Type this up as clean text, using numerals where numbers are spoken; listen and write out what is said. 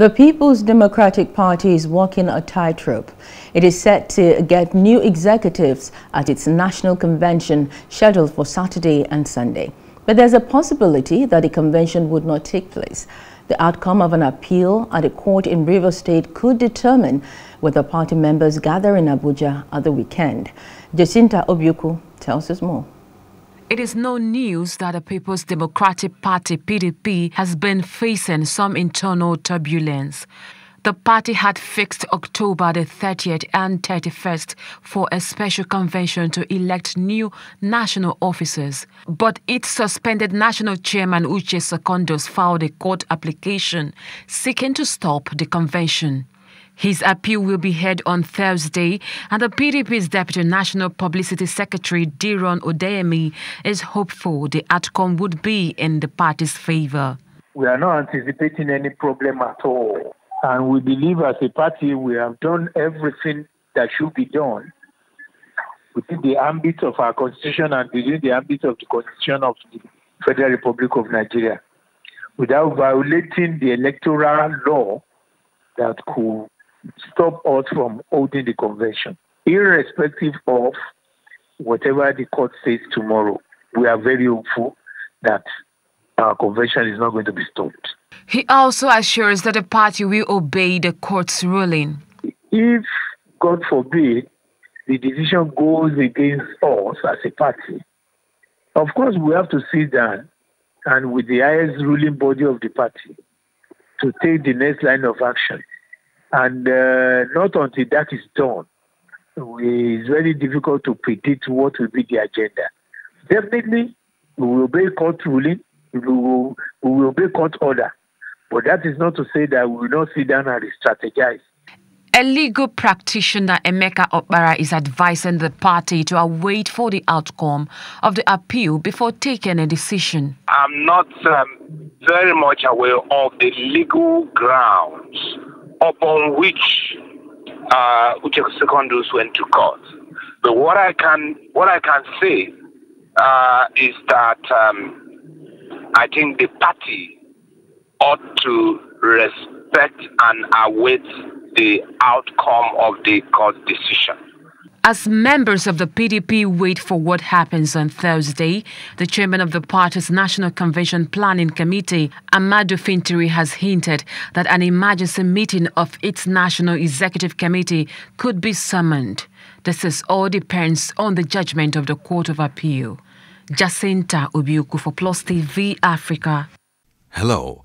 The People's Democratic Party is walking a tightrope. It is set to get new executives at its national convention scheduled for Saturday and Sunday. But there's a possibility that the convention would not take place. The outcome of an appeal at a court in Rivers State could determine whether party members gather in Abuja at the weekend. Jacinta Obioku tells us more. It is no news that the People's Democratic Party, PDP, has been facing some internal turbulence. The party had fixed October the 30th and 31st for a special convention to elect new national officers. But its suspended national chairman, Uche Secondus, filed a court application seeking to stop the convention. His appeal will be heard on Thursday, and the PDP's Deputy National Publicity Secretary, Diron Odeyemi, is hopeful the outcome would be in the party's favor. We are not anticipating any problem at all, and we believe as a party we have done everything that should be done within the ambit of our constitution and within the ambit of the constitution of the Federal Republic of Nigeria, without violating the electoral law that could stop us from holding the convention. Irrespective of whatever the court says tomorrow, we are very hopeful that our convention is not going to be stopped. He also assures that the party will obey the court's ruling. If, God forbid, the decision goes against us as a party, of course we have to sit down and with the highest ruling body of the party to take the next line of action. And not until that is done, it's very difficult to predict what will be the agenda. Definitely, we will obey court ruling, we will obey court order. But that is not to say that we will not sit down and strategize. A legal practitioner, Emeka Obara, is advising the party to await for the outcome of the appeal before taking a decision. I'm not very much aware of the legal grounds upon which Uche Secondus went to court. But what I can say is that I think the party ought to respect and await the outcome of the court decision. As members of the PDP wait for what happens on Thursday, the chairman of the party's National Convention Planning Committee, Amadou Fintiri, has hinted that an emergency meeting of its National Executive Committee could be summoned. This all depends on the judgment of the Court of Appeal. Jacinta Obioku for Plus TV Africa. Hello.